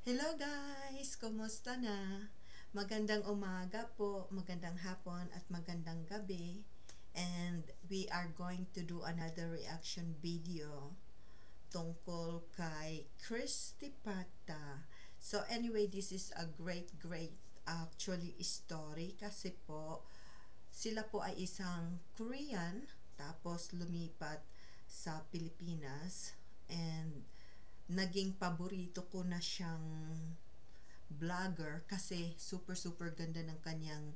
Hello guys! Kumusta na? Magandang umaga po, magandang hapon at magandang gabi. And we are going to do another reaction video tungkol kay Kristy Pata. So anyway, this is a great actually story kasi po sila po ay isang Korean tapos lumipat sa Pilipinas and naging paborito ko na siyang vlogger kasi super ganda ng kanyang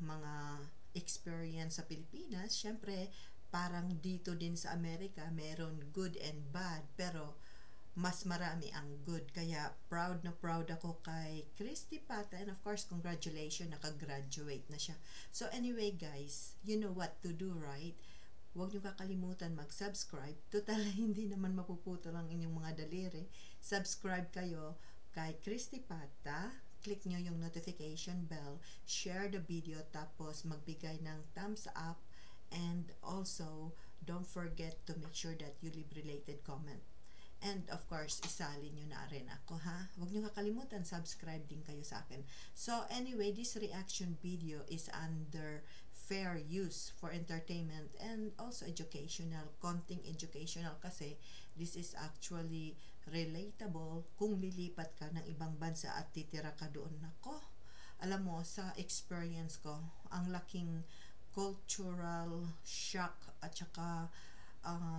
mga experience sa Pilipinas. Syempre parang dito din sa Amerika meron good and bad pero mas marami ang good, kaya proud na proud ako kay Kristy Pata, and of course congratulations, nakagraduate na siya. So anyway guys, you know what to do, right? Huwag nyo kakalimutan mag-subscribe. Total, hindi naman mapuputol ang inyong mga daliri. Subscribe kayo kay Kristy Pata. Click nyo yung notification bell. Share the video. Tapos, magbigay ng thumbs up. And also, don't forget to make sure that you leave related comment. And of course, isali nyo na rin ako, ha? Huwag nyo kakalimutan, subscribe din kayo sa akin. So anyway, this reaction video is under fair use for entertainment and also educational, konting educational kasi this is actually relatable kung lilipat ka ng ibang bansa at titira ka doon. Nako, alam mo, sa experience ko, ang laking cultural shock at saka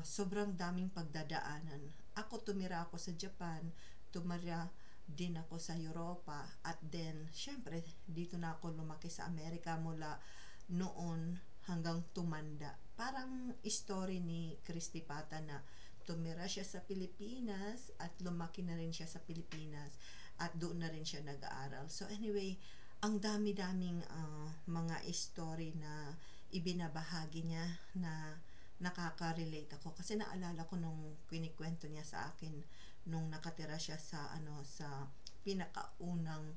sobrang daming pagdadaanan. Ako, tumira ako sa Japan, tumira din ako sa Europa, at then syempre dito na ako lumaki sa Amerika mula noon hanggang tumanda. Parang story ni Kristy Pata na tumira siya sa Pilipinas at lumaki na rin siya sa Pilipinas at doon na rin siya nag-aaral. So anyway, ang dami-daming mga story na ibinabahagi niya na nakaka-relate ako kasi naalala ko nung kwento niya sa akin nung nakatira siya sa sa pinakaunang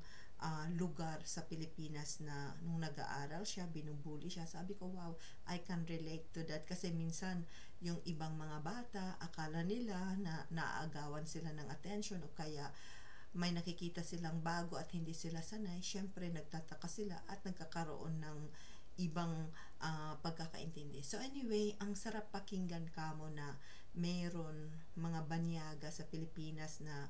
lugar sa Pilipinas na nung nag-aaral siya, binubuli siya. Sabi ko, wow, I can relate to that kasi minsan yung ibang mga bata, akala nila na naaagawan sila ng attention o kaya may nakikita silang bago at hindi sila sanay. Syempre nagtataka sila at nagkakaroon ng ibang pagkakaintindi. So anyway, ang sarap pakinggan ka mo na mayroon mga banyaga sa Pilipinas na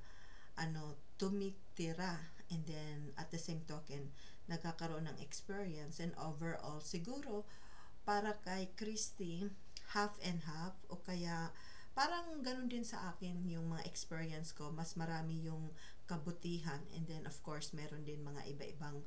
tumitira, and then at the same token nagkakaroon ng experience. And overall siguro para kay Kristy, half and half, o kaya parang ganun din sa akin yung mga experience ko, mas marami yung kabutihan, and then of course meron din mga iba-ibang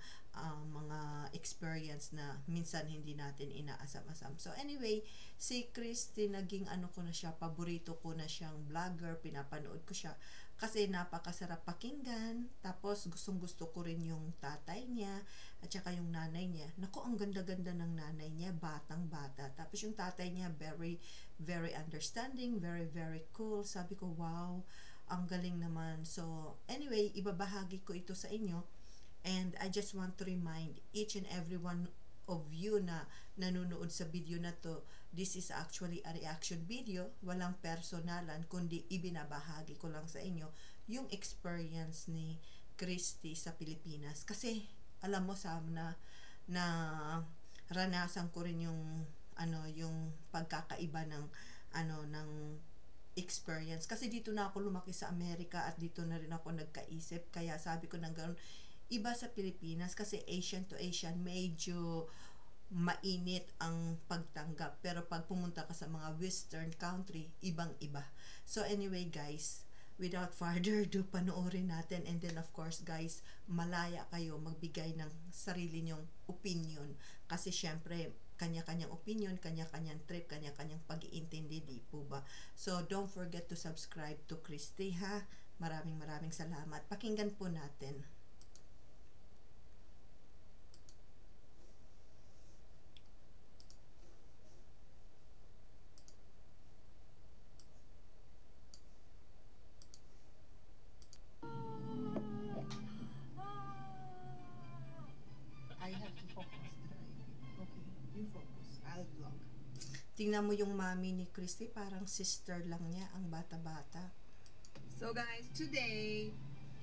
mga experience na minsan hindi natin inaasam-asam. So anyway, si Kristy naging ko na siya, paborito ko na siyang vlogger, pinapanood ko siya kasi napakasarap pakinggan. Tapos gustong-gusto ko rin yung tatay niya at saka yung nanay niya. Naku, ang ganda-ganda ng nanay niya, batang-bata. Tapos yung tatay niya, very understanding, very cool. Sabi ko, wow, ang galing naman. So anyway, ibabahagi ko ito sa inyo. And I just want to remind each and every one of you na nanonood sa video na to, this is actually a reaction video, walang personalan kundi ibinabahagi ko lang sa inyo yung experience ni Kristy sa Pilipinas kasi alam mo Sam na ranasan ko rin yung yung pagkakaiba ng ng experience kasi dito na ako lumaki sa Amerika at dito na rin ako nagkaisip, kaya sabi ko nang ganoon, iba sa Pilipinas kasi Asian to Asian, medyo mainit ang pagtanggap. Pero pag pumunta ka sa mga Western country, ibang-iba. So anyway guys, without further ado, panoorin natin. And then of course guys, malaya kayo magbigay ng sarili nyong opinion. Kasi syempre, kanya-kanyang opinion, kanya-kanyang trip, kanya-kanyang pag-iintindi, di po ba? So don't forget to subscribe to Kristy, ha? Maraming salamat. Pakinggan po natin. Tingnan mo yung mami ni Kristy, parang sister lang niya, ang bata-bata. So guys, today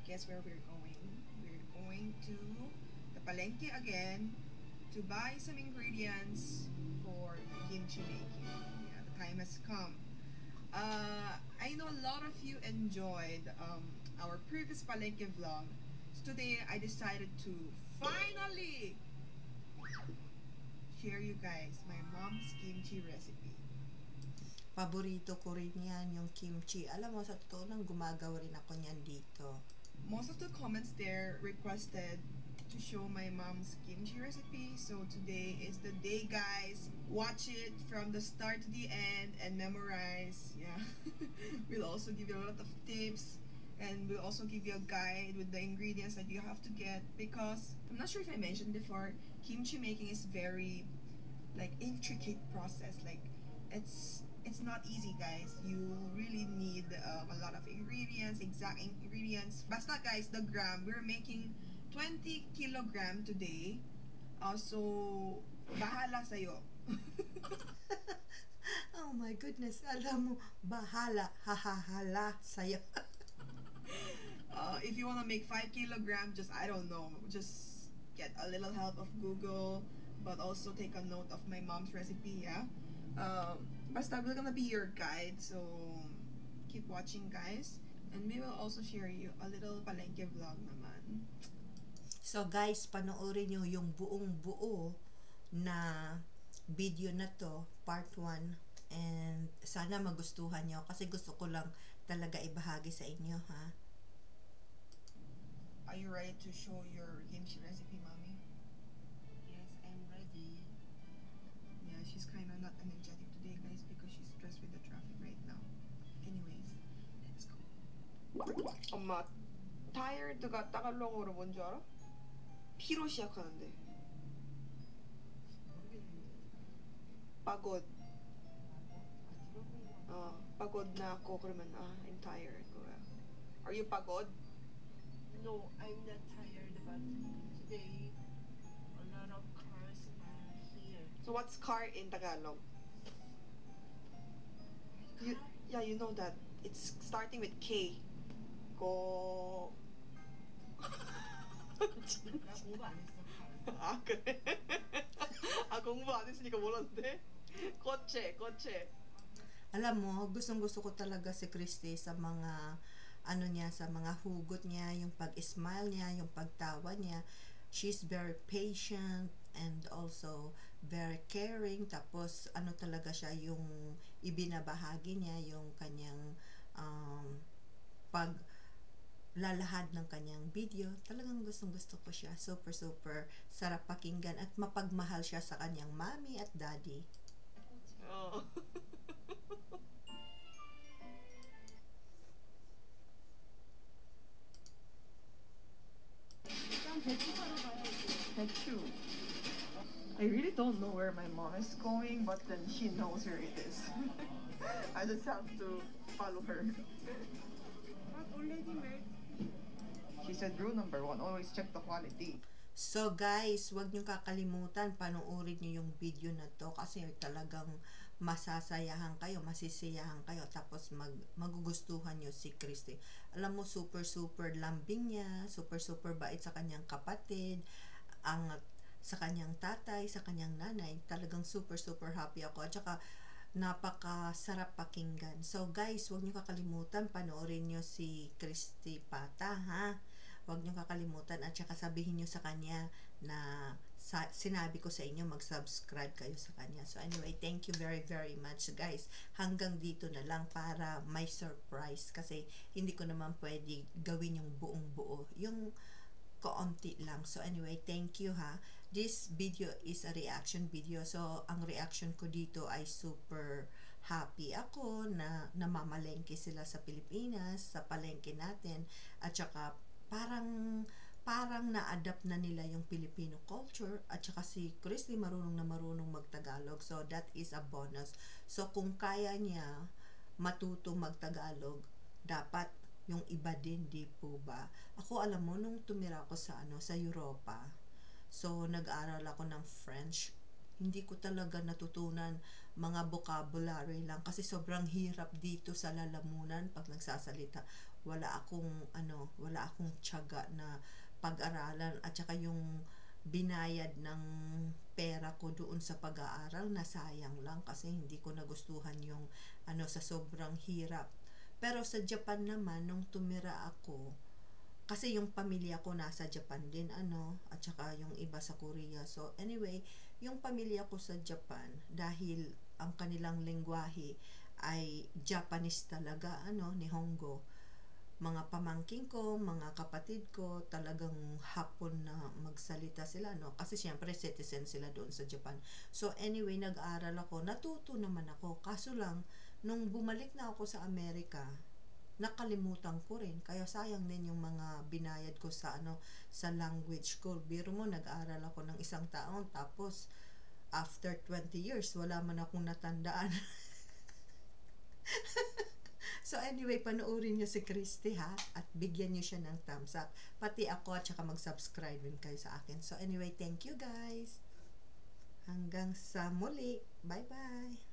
guess where we're going. We're going to the Palengke again to buy some ingredients for kimchi making. Yeah, the time has come. I know a lot of you enjoyed our previous Palengke vlog. So today I decided to finally share you guys my mom's kimchi recipe. Paborito ko rin yan, yung kimchi. Alam mo, sa totoo lang, gumagawa rin ako niyan dito. Most of the comments there requested to show my mom's kimchi recipe. So today is the day, guys. Watch it from the start to the end and memorize. Yeah. We'll also give you a lot of tips. And we'll also give you a guide with the ingredients that you have to get. Because, I'm not sure if I mentioned before, kimchi making is very, like, intricate process. Like, it's not easy, guys. You really need a lot of ingredients, exact ingredients. Basta, guys, the gram. We're making 20 kilogram today. So, bahala sa'yo. Oh my goodness. Alam mo, bahala, hahahala sa'yo. If you want to make 5 kilograms, just, I don't know, just get a little help of Google, but also take a note of my mom's recipe, yeah? Basta, we're gonna be your guide, so keep watching, guys. And we will also share you a little Palengke vlog naman. So guys, panoorin nyo yung buong-buo na video na to, part 1. And sana magustuhan nyo kasi gusto ko lang talaga ibahagi sa inyo, ha? Are you ready to show your kimchi recipe, Mommy? Yes, I'm ready. Yeah, she's kind of not energetic today, guys, because she's stressed with the traffic right now. Anyways, let's go. 엄마, 다이어트가 따갈롱으로 뭔지 알아? 피로 시작하는데. Pagod. Pagod na ako, 그러면 I'm tired. Are you pagod? No, I'm not tired, but today a lot of cars are here. So what's car in Tagalog? Car? Yeah, you know that. It's starting with K. Go. 아, 그래? 아, 공부 안 했으니까 몰랐는데? Kotse. Alam mo, gustong-gusto ko talaga si Kristy sa mga ano niya, sa mga hugot niya, yung pag-smile niya, yung pagtawa niya. She's very patient and also very caring. Tapos ano talaga siya, yung ibinabahagi niya, yung kanyang paglalahad ng kanyang video. Talagang gustong-gusto ko siya. Super sarap pakinggan at mapagmahal siya sa kanyang mommy at daddy. Oh. I really don't know where my mom is going, but then she knows where it is. I just have to follow her. But already made. She said rule number 1, always check the quality. So guys, huwag niyong kakalimutan, panoorin niyo yung video na to kasi talagang masasayahan kayo, masisiyahan kayo, tapos magugustuhan niyo si Kristy. Alam mo, super lambing niya, super bait sa kanyang kapatid, angat sa kanyang tatay, sa kanyang nanay. Talagang super happy ako at saka napakasarap pakinggan. So guys, huwag niyo kakalimutan, panoorin niyo si Kristy Pata, ha? Huwag niyo kakalimutan at saka sabihin niyo sa kanya na sinabi ko sa inyo, mag-subscribe kayo sa kanya. So anyway, thank you very much, guys. Hanggang dito na lang para may surprise kasi hindi ko naman pwede gawin yung buong-buo. Yung kaunti lang. So anyway, thank you, ha. This video is a reaction video. So ang reaction ko dito ay super happy ako na namamalengke sila sa Pilipinas, sa palengke natin. At saka parang na-adapt na nila yung Filipino culture at saka si Kristy marunong magtagalog. So that is a bonus. So kung kaya niya matuto magtagalog, dapat yung iba din, di po ba? Ako, alam mo, nung tumira ako sa Europa, so nag-aral ako ng French, hindi ko talaga natutunan mga vocabulary lang kasi sobrang hirap dito sa lalamunan pag nagsasalita. wala akong tiyaga na pag-aralan, at saka yung binayad ng pera ko doon sa pag-aaral, nasayang lang kasi hindi ko nagustuhan yung sa sobrang hirap. Pero sa Japan naman, nung tumira ako, kasi yung pamilya ko nasa Japan din, at saka yung iba sa Korea. So anyway, yung pamilya ko sa Japan, dahil ang kanilang lengguwahe ay Japanese talaga, Nihongo. Mga pamangking ko, mga kapatid ko, talagang hapon na magsalita sila, kasi syempre citizen sila doon sa Japan. So anyway, nag-aral ako, natuto naman ako, kaso lang nung bumalik na ako sa Amerika, nakalimutan ko rin, kaya sayang din yung mga binayad ko sa sa language ko. Biro mo, nag-aral ako ng isang taon, tapos after 20 years wala man akong natandaan. So anyway, panoorin nyo si Kristy ha, at bigyan nyo siya ng thumbs up, pati ako, at saka mag-subscribe rin kayo sa akin. So anyway, thank you guys, hanggang sa muli, bye bye.